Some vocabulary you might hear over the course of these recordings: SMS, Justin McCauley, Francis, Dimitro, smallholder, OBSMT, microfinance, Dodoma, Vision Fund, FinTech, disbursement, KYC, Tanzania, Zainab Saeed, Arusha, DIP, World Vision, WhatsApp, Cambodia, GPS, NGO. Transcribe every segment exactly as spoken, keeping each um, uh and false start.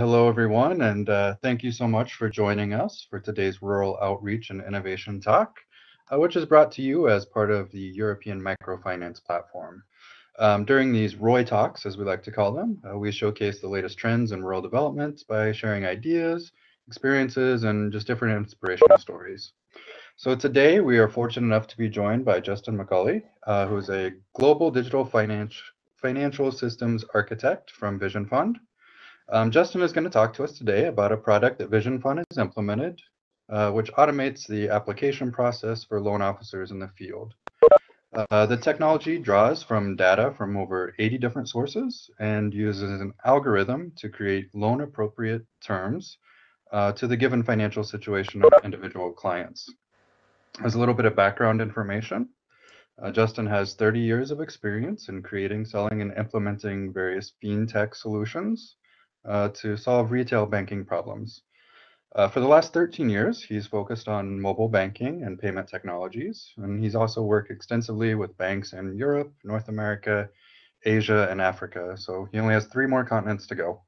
Hello, everyone, and uh, thank you so much for joining us for today's Rural Outreach and Innovation Talk, uh, which is brought to you as part of the European Microfinance Platform. Um, during these R O I Talks, as we like to call them, uh, we showcase the latest trends in rural development by sharing ideas, experiences, and just different inspirational stories. So today, we are fortunate enough to be joined by Justin McCauley, uh, who is a global digital finance, financial systems architect from Vision Fund. Um, Justin is going to talk to us today about a product that Vision Fund has implemented, uh, which automates the application process for loan officers in the field. Uh, the technology draws from data from over eighty different sources and uses an algorithm to create loan-appropriate terms uh, to the given financial situation of individual clients. As a little bit of background information, uh, Justin has thirty years of experience in creating, selling, and implementing various fintech solutions uh, to solve retail banking problems. Uh, for the last thirteen years, he's focused on mobile banking and payment technologies, and he's also worked extensively with banks in Europe, North America, Asia, and Africa, so he only has three more continents to go.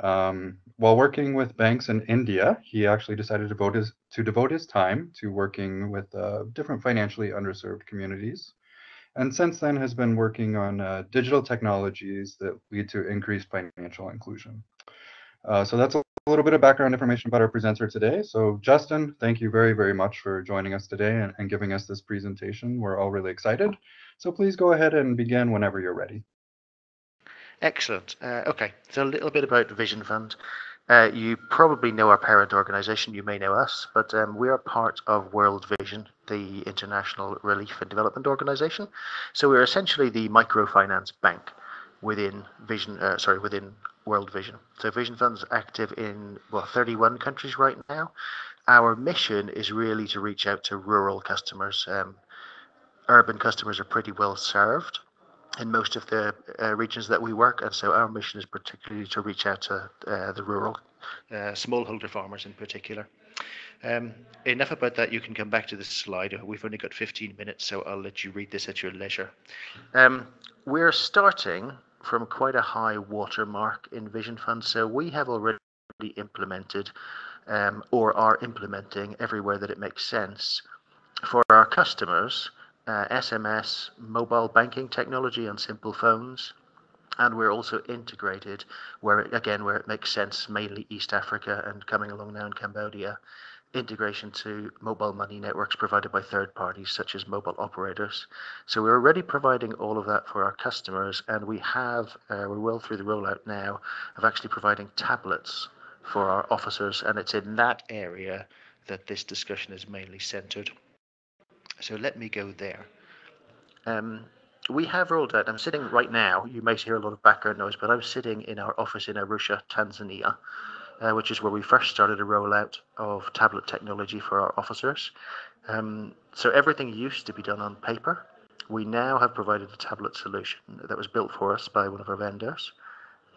Um, while working with banks in India, he actually decided to devote his, to devote his time to working with uh, different financially underserved communities, and since then has been working on uh, digital technologies that lead to increased financial inclusion. Uh, so that's a little bit of background information about our presenter today. So Justin, thank you very, very much for joining us today and, and giving us this presentation. We're all really excited. So please go ahead and begin whenever you're ready. Excellent. Uh, okay, so a little bit about the Vision Fund. Uh, you probably know our parent organization, you may know us, but um, we are part of World Vision, the International Relief and Development Organization. So we're essentially the microfinance bank within Vision, uh, sorry, within World Vision. So Vision Fund's active in, well, thirty-one countries right now. Our mission is really to reach out to rural customers. Um, urban customers are pretty well served in most of the uh, regions that we work, and so our mission is particularly to reach out to uh, the rural uh, smallholder farmers in particular. Um, enough about that, you can come back to this slide. We've only got fifteen minutes, so I'll let you read this at your leisure. Um, we're starting from quite a high watermark in Vision Fund, so we have already implemented um, or are implementing everywhere that it makes sense for our customers, Uh, S M S, mobile banking technology on simple phones, and we're also integrated where it, again where it makes sense, mainly East Africa and coming along now in Cambodia, integration to mobile money networks provided by third parties such as mobile operators. So we're already providing all of that for our customers, and we have uh, we're well through the rollout now of actually providing tablets for our officers, and it's in that area that this discussion is mainly centered. So let me go there. Um, we have rolled out, I'm sitting right now, you may hear a lot of background noise, but I'm sitting in our office in Arusha, Tanzania, uh, which is where we first started a rollout of tablet technology for our officers. Um, so everything used to be done on paper. We now have provided a tablet solution that was built for us by one of our vendors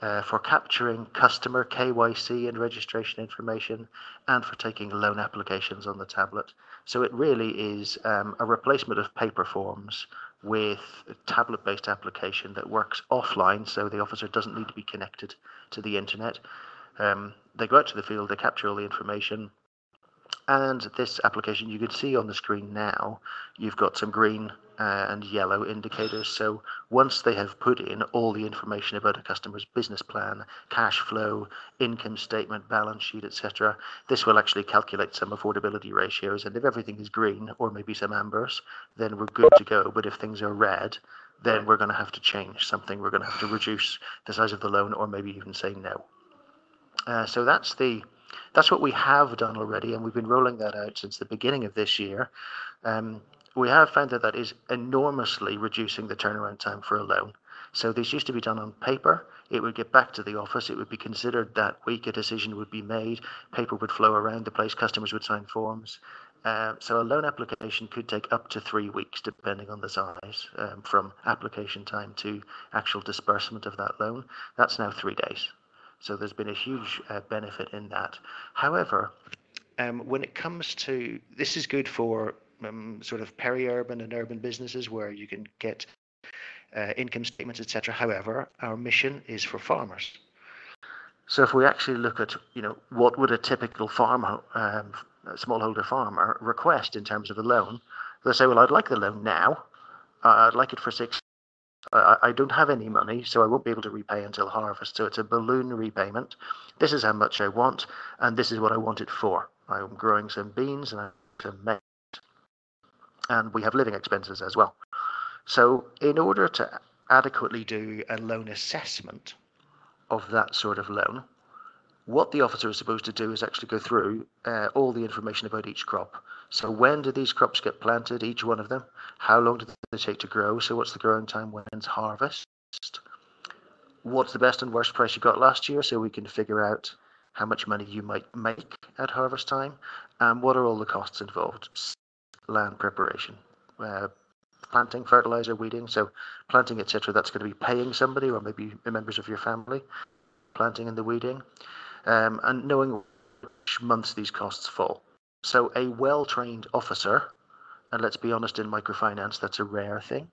uh, for capturing customer K Y C and registration information and for taking loan applications on the tablet. So it really is um, a replacement of paper forms with a tablet-based application that works offline, so the officer doesn't need to be connected to the internet. Um, they go out to the field, they capture all the information, and this application you can see on the screen now, you've got some green uh, and yellow indicators. So once they have put in all the information about a customer's business plan, cash flow, income statement, balance sheet, et cetera, this will actually calculate some affordability ratios. And if everything is green or maybe some ambers, then we're good to go. But if things are red, then we're going to have to change something. We're going to have to reduce the size of the loan or maybe even say no. Uh, so that's the That's what we have done already, and we've been rolling that out since the beginning of this year. Um, we have found that that is enormously reducing the turnaround time for a loan. So this used to be done on paper. It would get back to the office. It would be considered that week. A decision would be made. Paper would flow around the place. Customers would sign forms. Uh, so a loan application could take up to three weeks, depending on the size, um, from application time to actual disbursement of that loan. That's now three days. So there's been a huge uh, benefit in that. However, um, when it comes to, this is good for um, sort of peri-urban and urban businesses where you can get uh, income statements, et cetera. However, our mission is for farmers. So if we actually look at, you know, what would a typical farm, um, smallholder farmer request in terms of a loan, they say, well, I'd like the loan now. Uh, I'd like it for six. Uh, I don't have any money, so I won't be able to repay until harvest. So it's a balloon repayment. This is how much I want, and this is what I want it for. I'm growing some beans and I'm some maize, and we have living expenses as well. So in order to adequately do a loan assessment of that sort of loan, what the officer is supposed to do is actually go through uh, all the information about each crop. So when do these crops get planted, each one of them? How long do they take to grow? So what's the growing time? When's harvest? What's the best and worst price you got last year? So we can figure out how much money you might make at harvest time, and what are all the costs involved? Land preparation, uh, planting, fertilizer, weeding. So planting, et cetera. That's going to be paying somebody, or maybe members of your family. Planting and the weeding, um, and knowing which months these costs fall. So a well-trained officer, and let's be honest, in microfinance, that's a rare thing.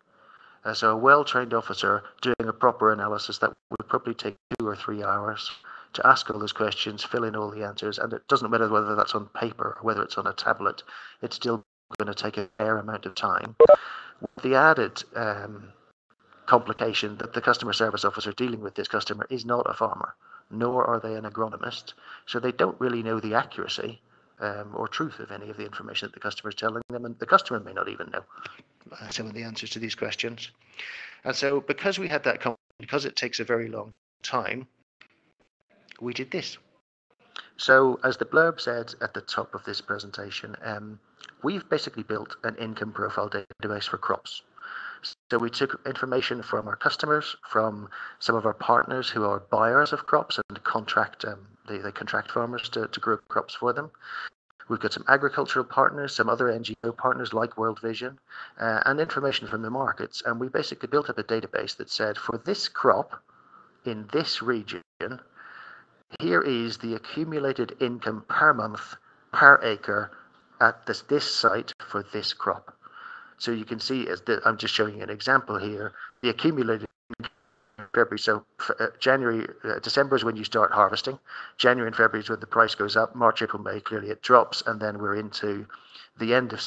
Uh, so a well-trained officer doing a proper analysis, that would probably take two or three hours to ask all those questions, fill in all the answers, and it doesn't matter whether that's on paper or whether it's on a tablet, it's still going to take a fair amount of time. With the added um, complication that the customer service officer dealing with this customer is not a farmer, nor are they an agronomist, so they don't really know the accuracy Um, or truth of any of the information that the customer is telling them, and the customer may not even know uh, some of the answers to these questions. And so because we had that, because it takes a very long time, we did this. So as the blurb said at the top of this presentation, um, we've basically built an income profile database for crops. So we took information from our customers, from some of our partners who are buyers of crops and contract um, They, they contract farmers to, to grow crops for them. We've got some agricultural partners, some other N G O partners like World Vision, uh, and information from the markets. And we basically built up a database that said, for this crop in this region, here is the accumulated income per month, per acre at this, this site for this crop. So you can see, as the, I'm just showing you an example here, the accumulated income. February, so uh, January, uh, December is when you start harvesting. January and February is when the price goes up. March, April, May, clearly it drops, and then we're into the end of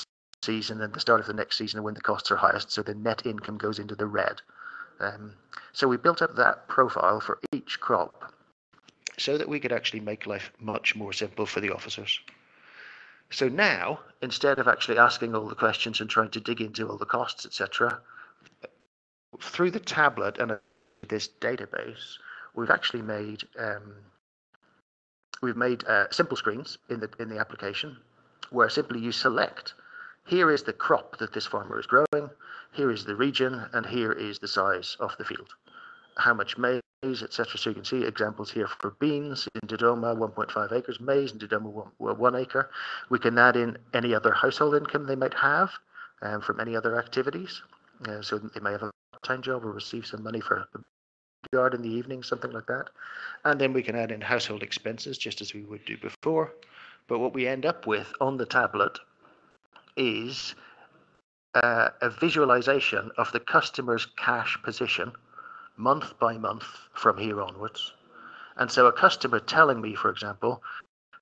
season and the start of the next season when the costs are highest. So the net income goes into the red. Um, so we built up that profile for each crop so that we could actually make life much more simple for the officers. So now, instead of actually asking all the questions and trying to dig into all the costs, et cetera, through the tablet and a this database, we've actually made um, we've made uh, simple screens in the in the application, where simply you select, here is the crop that this farmer is growing, here is the region, and here is the size of the field, how much maize, et cetera. So you can see examples here for beans in Dodoma, one point five acres, maize in Dodoma, one, one acre. We can add in any other household income they might have um, from any other activities. Uh, so they may have a time job or receive some money for the yard in the evening, something like that. And then we can add in household expenses just as we would do before. But what we end up with on the tablet is uh, a visualization of the customer's cash position month by month from here onwards. And so a customer telling me, for example,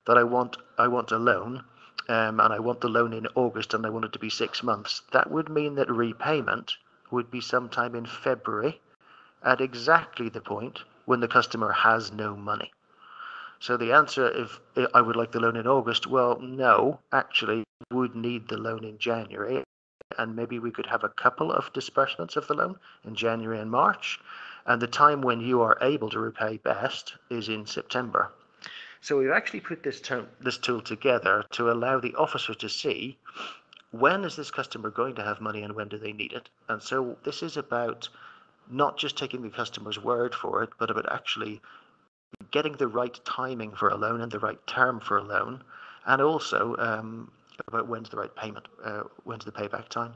that I want I want a loan um, and I want the loan in August and I want it to be six months, that would mean that repayment would be sometime in February at exactly the point when the customer has no money. So the answer, if I would like the loan in August, well, no, actually would need the loan in January, and maybe we could have a couple of disbursements of the loan in January and March, and the time when you are able to repay best is in September. So we've actually put this, this tool together to allow the officer to see, when is this customer going to have money and when do they need it? And so this is about not just taking the customer's word for it, but about actually getting the right timing for a loan and the right term for a loan, and also um, about when's the right payment, uh, when's the payback time.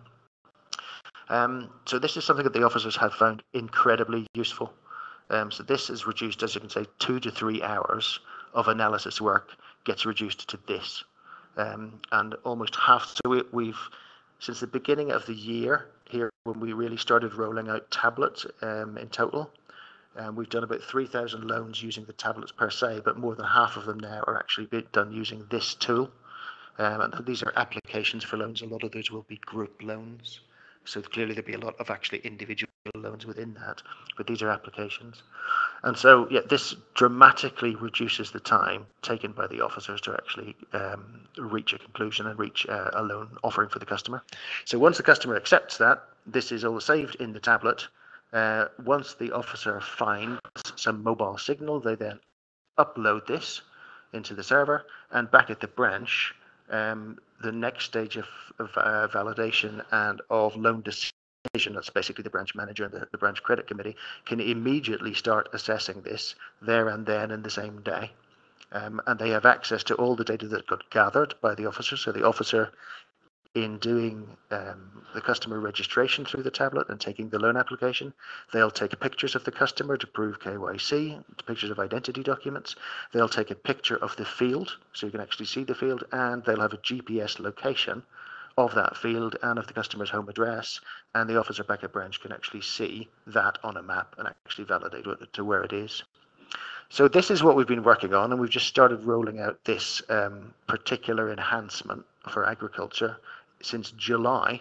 Um, so this is something that the officers have found incredibly useful. Um, so this is reduced, as you can say, two to three hours of analysis work gets reduced to this. Um, and almost half, so we, we've, since the beginning of the year here, when we really started rolling out tablets um, in total, Um, we've done about three thousand loans using the tablets per se, but more than half of them now are actually done using this tool. Um, and these are applications for loans. A lot of those will be group loans. So clearly there'll be a lot of actually individual loans within that, but these are applications. And so, yeah, this dramatically reduces the time taken by the officers to actually um, reach a conclusion and reach uh, a loan offering for the customer. So once the customer accepts that, this is all saved in the tablet. Uh, once the officer finds some mobile signal, they then upload this into the server, and back at the branch, um, the next stage of, of uh, validation and of loan decision, that's basically the branch manager and the, the branch credit committee, can immediately start assessing this there and then in the same day. Um, and they have access to all the data that got gathered by the officer. So the officer, in doing um, the customer registration through the tablet and taking the loan application, they'll take pictures of the customer to prove K Y C, pictures of identity documents. They'll take a picture of the field, so you can actually see the field, and they'll have a G P S location of that field and of the customer's home address, and the officer back at branch can actually see that on a map and actually validate to where it is. So this is what we've been working on, and we've just started rolling out this um, particular enhancement for agriculture since July,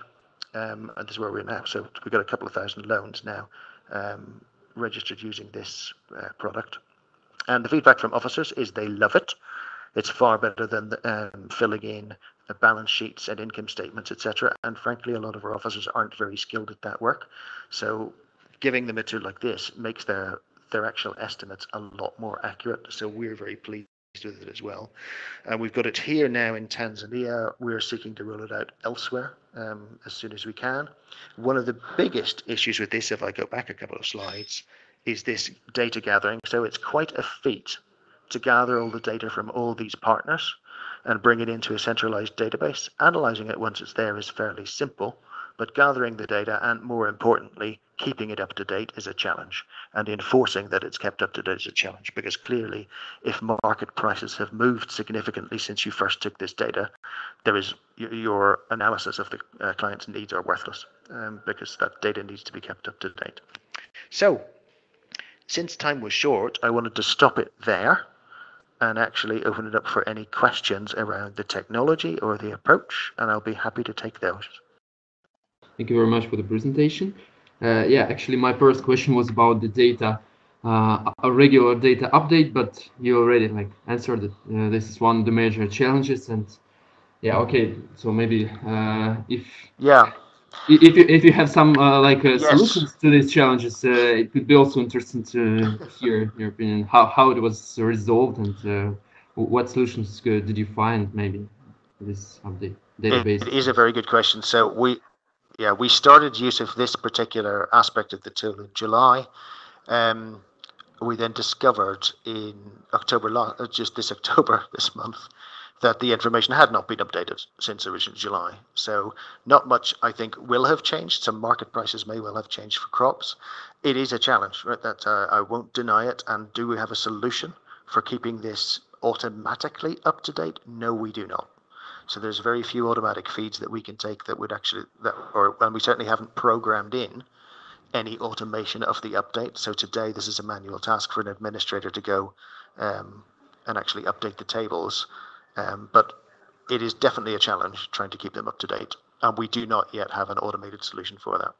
um, and this is where we're now. So we've got a couple of thousand loans now um, registered using this uh, product, and the feedback from officers is they love it. It's far better than the, um, filling in the balance sheets and income statements, et cetera. And frankly, a lot of our officers aren't very skilled at that work, so giving them a tool like this makes their their actual estimates a lot more accurate. So we're very pleased with it as well. And uh, we've got it here now in Tanzania. We're seeking to roll it out elsewhere um, as soon as we can. One of the biggest issues with this, if I go back a couple of slides, is this data gathering. So it's quite a feat to gather all the data from all these partners and bring it into a centralized database. Analyzing it once it's there is fairly simple, but gathering the data and, more importantly, keeping it up to date is a challenge, and enforcing that it's kept up to date is a challenge, because clearly if market prices have moved significantly since you first took this data, there is your analysis of the uh, client's needs are worthless, um, because that data needs to be kept up to date. So since time was short, I wanted to stop it there and actually open it up for any questions around the technology or the approach, and I'll be happy to take those. Thank you very much for the presentation. Uh, yeah, actually, my first question was about the data, uh, a regular data update, but you already like answered it. Uh, this is one of the major challenges, and yeah, okay. So maybe uh, if yeah, if you if you have some uh, like uh, yes. solutions to these challenges, uh, it could be also interesting to hear your opinion how how it was resolved and uh, what solutions did you find maybe for this update database. It, it is a very good question. So we. Yeah, we started use of this particular aspect of the tool in July. Um, we then discovered in October, just this October, this month, that the information had not been updated since original July. So not much, I think, will have changed. Some market prices may well have changed for crops. It is a challenge, right? That uh, I won't deny it. And do we have a solution for keeping this automatically up to date? No, we do not. So there's very few automatic feeds that we can take that would actually, that, or and we certainly haven't programmed in any automation of the update. So today, this is a manual task for an administrator to go um, and actually update the tables. Um, but it is definitely a challenge trying to keep them up to date. And we do not yet have an automated solution for that.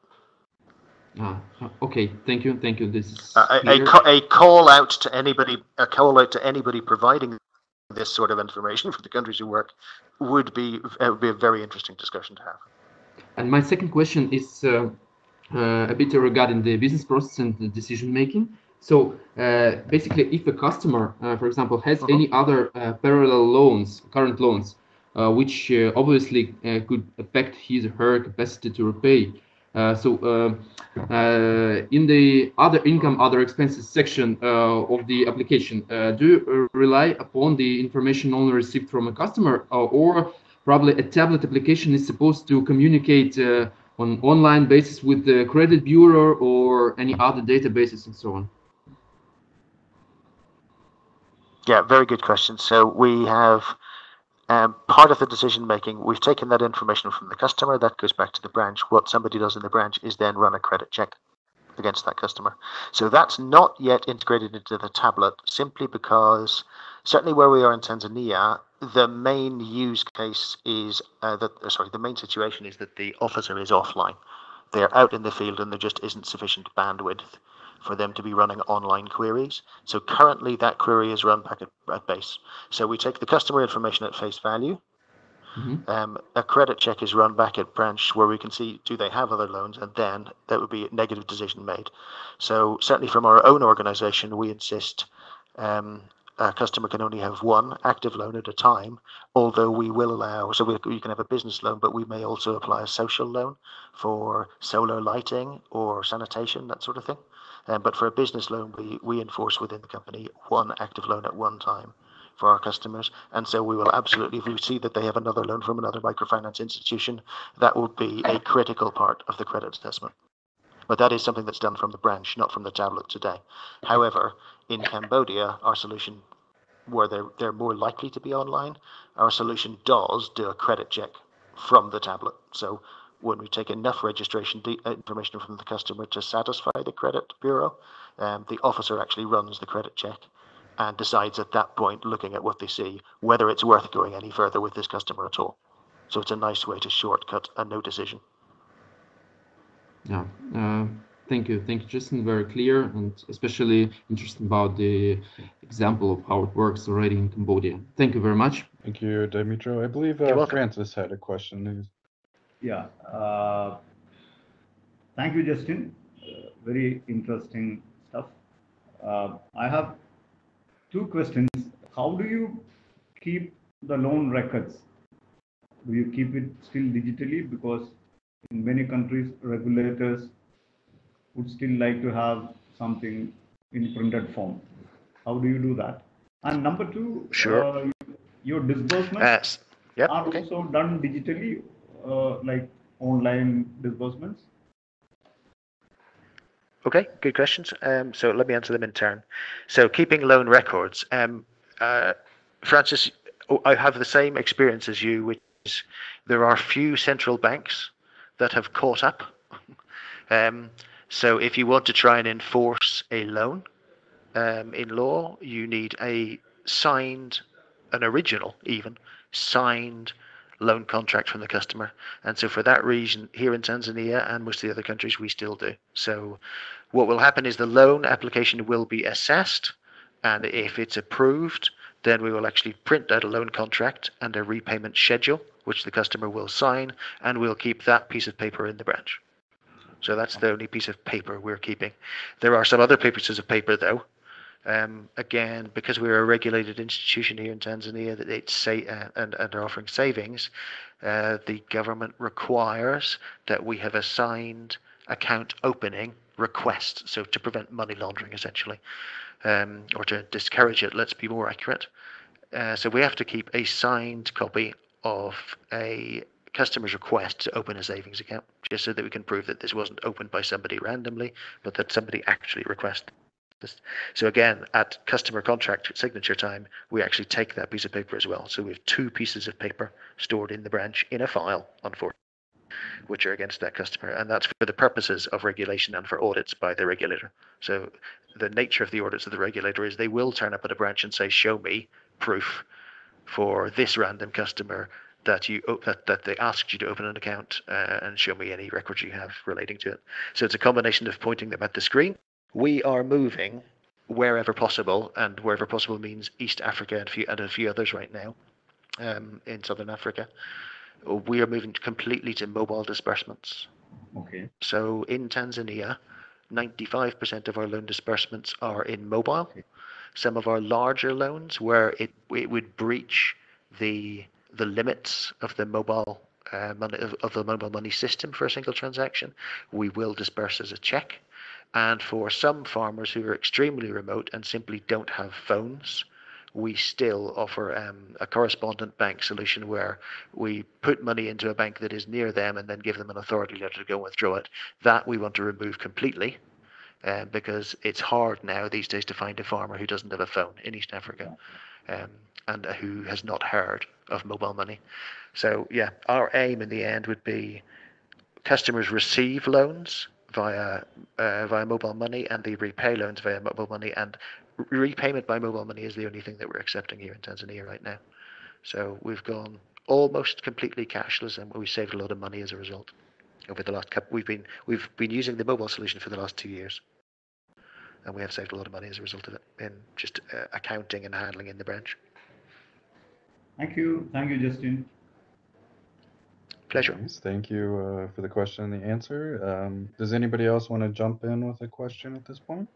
Ah, okay, thank you, thank you. This is uh, a, a, a call out to anybody, a call out to anybody providing this sort of information for the countries who work would be it would be a very interesting discussion to have. And my second question is uh, uh, a bit regarding the business process and the decision making. So uh, basically, if a customer, uh, for example, has uh-huh. any other uh, parallel loans, current loans, uh, which uh, obviously uh, could affect his or her capacity to repay. Uh, so uh, uh, in the other income, other expenses section uh, of the application, uh, do you rely upon the information only received from a customer, uh, or probably a tablet application is supposed to communicate uh, on online basis with the credit bureau or any other databases and so on? Yeah, very good question. So we have Um, part of the decision making, we've taken that information from the customer, that goes back to the branch. What somebody does in the branch is then run a credit check against that customer. So that's not yet integrated into the tablet, simply because certainly where we are in Tanzania, the main use case is uh, that sorry, the main situation is that the officer is offline. They're out in the field and there just isn't sufficient bandwidth for them to be running online queries. So currently that query is run packet base. So we take the customer information at face value. Mm-hmm. Um, a credit check is run back at branch where we can see, do they have other loans? And then that would be a negative decision made. So certainly from our own organization, we insist um, a customer can only have one active loan at a time, although we will allow, so we, you can have a business loan, but we may also apply a social loan for solar lighting or sanitation, that sort of thing. Um, but for a business loan, we, we enforce within the company one active loan at one time for our customers. And so we will absolutely, if we see that they have another loan from another microfinance institution, that will be a critical part of the credit assessment. But that is something that's done from the branch, not from the tablet today. However, in Cambodia, our solution, where they're, they're more likely to be online, our solution does do a credit check from the tablet. So when we take enough registration de- information from the customer to satisfy the credit bureau, um, the officer actually runs the credit check and decides at that point, looking at what they see, whether it's worth going any further with this customer at all. So it's a nice way to shortcut a no decision. Yeah, uh, thank you. Thank you, Justin. Very clear, and especially interesting about the example of how it works already in Cambodia. Thank you very much. Thank you, Dimitro. I believe uh, Francis had a question. Yeah. Uh, thank you, Justin. Uh, very interesting stuff. Uh, I have two questions. How do you keep the loan records? Do you keep it still digitally? Because in many countries, regulators would still like to have something in printed form. How do you do that? And number two, sure. uh, your disbursements uh, yep, are okay. also done digitally, uh, like online disbursements? Okay, good questions. Um, so let me answer them in turn. So keeping loan records. Um, uh, Francis, I have the same experience as you, which is there are few central banks that have caught up. Um, so if you want to try and enforce a loan um, in law, you need a signed, an original even, signed loan contract from the customer. And so for that reason, here in Tanzania and most of the other countries, we still do. So what will happen is the loan application will be assessed, and if it's approved, then we will actually print out a loan contract and a repayment schedule, which the customer will sign, and we'll keep that piece of paper in the branch. So that's the only piece of paper we're keeping. There are some other pieces of paper though. Um, again, because we're a regulated institution here in Tanzania that it's sa- uh, and, and are offering savings, uh, the government requires that we have a signed account opening request, so to prevent money laundering essentially, um, or to discourage it, let's be more accurate. Uh, so we have to keep a signed copy of a customer's request to open a savings account, just so that we can prove that this wasn't opened by somebody randomly, but that somebody actually requested. So again, at customer contract signature time, we actually take that piece of paper as well. So we have two pieces of paper stored in the branch in a file, unfortunately, which are against that customer. And that's for the purposes of regulation and for audits by the regulator. So the nature of the audits of the regulator is they will turn up at a branch and say, show me proof for this random customer that you that, that they asked you to open an account uh, and show me any records you have relating to it. So it's a combination of pointing them at the screen. We are moving wherever possible, and wherever possible means East Africa and a few, and a few others right now um, in Southern Africa. We are moving completely to mobile disbursements. Okay. So in Tanzania, ninety-five percent of our loan disbursements are in mobile. Okay. Some of our larger loans where it, it would breach the the limits of the mobile uh, money, of, of the mobile money system for a single transaction, we will disperse as a check. And for some farmers who are extremely remote and simply don't have phones, we still offer um, a correspondent bank solution where we put money into a bank that is near them and then give them an authority letter to go and withdraw it. That we want to remove completely uh, because it's hard now these days to find a farmer who doesn't have a phone in East Africa um, and who has not heard of mobile money. So yeah, our aim in the end would be customers receive loans via uh, via mobile money, and the repay loans via mobile money. And repayment by mobile money is the only thing that we're accepting here in Tanzania right now. So we've gone almost completely cashless, and we saved a lot of money as a result. Over the last couple, we've been we've been using the mobile solution for the last two years, and we have saved a lot of money as a result of it in just uh, accounting and handling in the branch. Thank you, thank you, Justin. Pleasure. Nice. Thank you uh, for the question and the answer. Um, does anybody else want to jump in with a question at this point?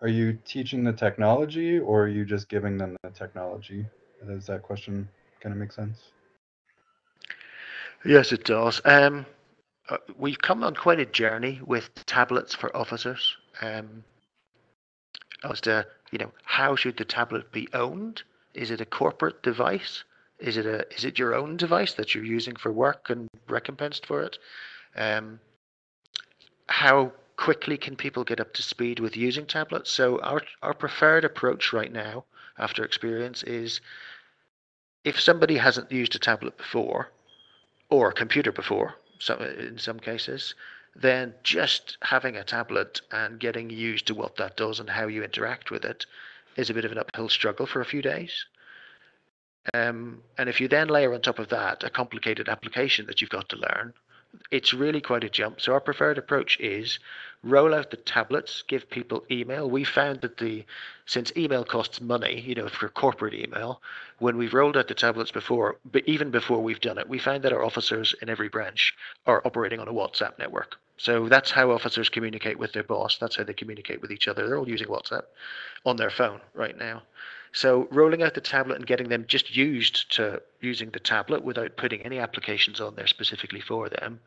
Are you teaching the technology, or are you just giving them the technology? Does that question kind of make sense? Yes, it does. Um, uh, we've come on quite a journey with tablets for officers. Um, as to, you know, how should the tablet be owned? Is it a corporate device? Is it a is it your own device that you're using for work and recompensed for it? Um, how quickly can people get up to speed with using tablets? So our our preferred approach right now, after experience, is if somebody hasn't used a tablet before, or a computer before, some in some cases, then just having a tablet and getting used to what that does and how you interact with it is a bit of an uphill struggle for a few days. Um, and if you then layer on top of that a complicated application that you've got to learn, it's really quite a jump. So our preferred approach is roll out the tablets, give people email. We found that the since email costs money, you know, for corporate email, when we've rolled out the tablets before, but even before we've done it, we found that our officers in every branch are operating on a WhatsApp network. So that's how officers communicate with their boss. That's how they communicate with each other. They're all using WhatsApp on their phone right now. So rolling out the tablet and getting them just used to using the tablet without putting any applications on there specifically for them,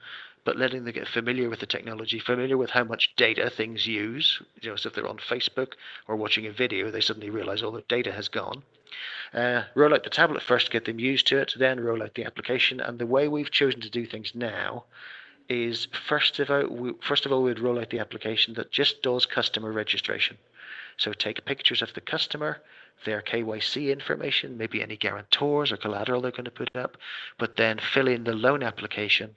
but letting them get familiar with the technology, familiar with how much data things use. You know, so if they're on Facebook or watching a video, they suddenly realize all the data has gone. Uh, roll out the tablet first, get them used to it, then roll out the application. And the way we've chosen to do things now is first of all, first of all, we'd roll out the application that just does customer registration. So take pictures of the customer, their K Y C information, maybe any guarantors or collateral they're going to put up, but then fill in the loan application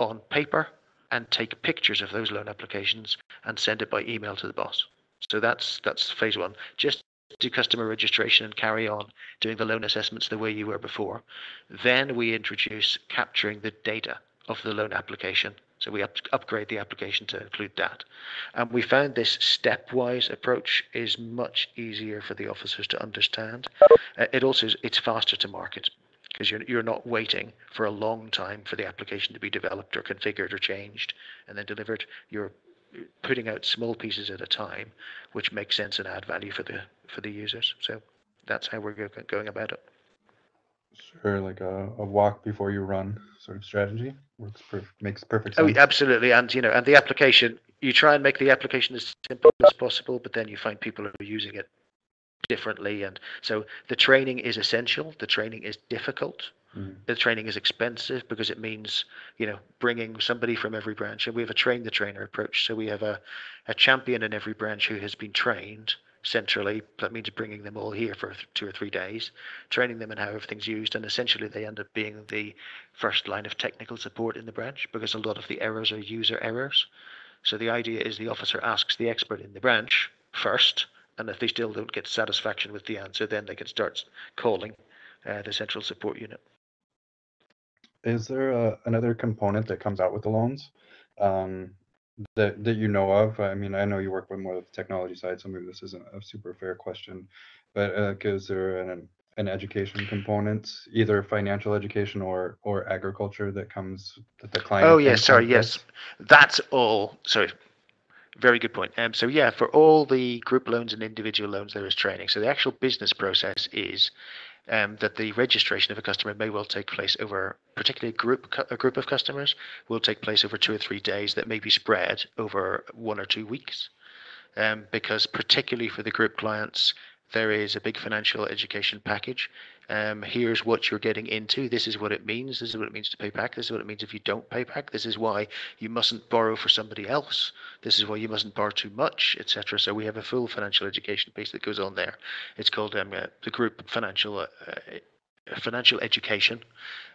on paper and take pictures of those loan applications and send it by email to the boss. So that's that's phase one. Just do customer registration and carry on doing the loan assessments the way you were before. Then we introduce capturing the data of the loan application. So we up upgrade the application to include that. And we found this stepwise approach is much easier for the officers to understand. Uh, it also is, it's faster to market because you're, you're not waiting for a long time for the application to be developed or configured or changed and then delivered. You're putting out small pieces at a time, which makes sense and add value for the, for the users. So that's how we're go going about it. Sure, like a, a walk before you run sort of strategy works. Perf makes perfect sense. Oh, absolutely, and you know, and the application, you try and make the application as simple as possible, but then you find people are using it differently, and so the training is essential. The training is difficult. Mm. The training is expensive because it means, you know, bringing somebody from every branch, and we have a train the trainer approach. So we have a a champion in every branch who has been trained centrally. That means bringing them all here for two or three days, training them in how everything's used, and essentially they end up being the first line of technical support in the branch because a lot of the errors are user errors. So the idea is the officer asks the expert in the branch first, and if they still don't get satisfaction with the answer, then they can start calling uh, the central support unit. Is there a, another component that comes out with the loans? Um, That, that you know of? I mean, I know you work with more of the technology side, so maybe this isn't a super fair question, but uh, is there an, an education component, either financial education or or agriculture that comes that the client? Oh, yes, sorry, yes. That's all. Sorry. Very good point. Um, so yeah, for all the group loans and individual loans, there is training. So the actual business process is Um, that the registration of a customer may well take place over, particularly a group, a group of customers, will take place over two or three days that may be spread over one or two weeks. Um, because particularly for the group clients, there is a big financial education package. Um, here's what you're getting into. This is what it means. This is what it means to pay back. This is what it means if you don't pay back. This is why you mustn't borrow for somebody else. This is why you mustn't borrow too much, et cetera. So we have a full financial education piece that goes on there. It's called um, uh, the group financial uh, uh, financial education,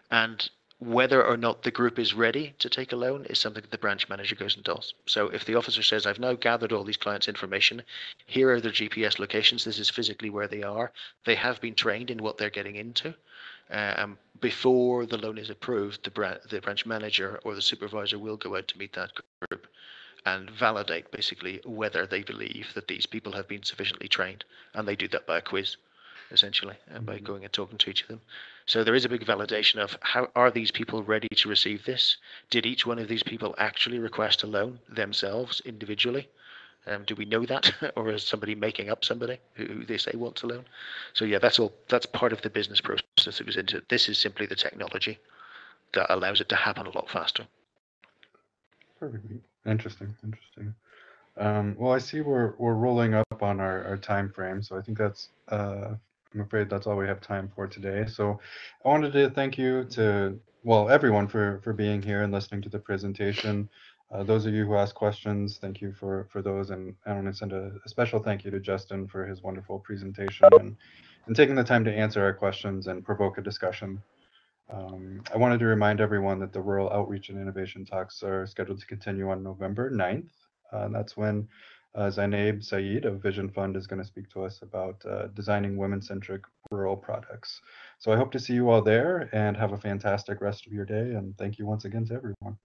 and Whether or not the group is ready to take a loan is something that the branch manager goes and does. So if the officer says, I've now gathered all these clients' information, here are their G P S locations, this is physically where they are, they have been trained in what they're getting into, um, before the loan is approved, the, bran the branch manager or the supervisor will go out to meet that group and validate basically whether they believe that these people have been sufficiently trained. And they do that by a quiz, essentially, and by going and talking to each of them. So there is a big validation of how are these people ready to receive this? Did each one of these people actually request a loan themselves individually? Um, do we know that, or is somebody making up somebody who they say wants a loan? So yeah, that's all. That's part of the business process that goes into it. This is simply the technology that allows it to happen a lot faster. Perfectly interesting, interesting. Um, well, I see we're we're rolling up on our, our time frame, so I think that's. Uh, I'm afraid that's all we have time for today. So I wanted to thank you to, well, everyone for, for being here and listening to the presentation. Uh, those of you who asked questions, thank you for, for those. And I want to send a, a special thank you to Justin for his wonderful presentation and, and taking the time to answer our questions and provoke a discussion. Um, I wanted to remind everyone that the Rural Outreach and Innovation Talks are scheduled to continue on November ninth. Uh, and that's when Uh, Zainab Saeed of Vision Fund is going to speak to us about uh, designing women-centric rural products. So I hope to see you all there and have a fantastic rest of your day. And thank you once again to everyone.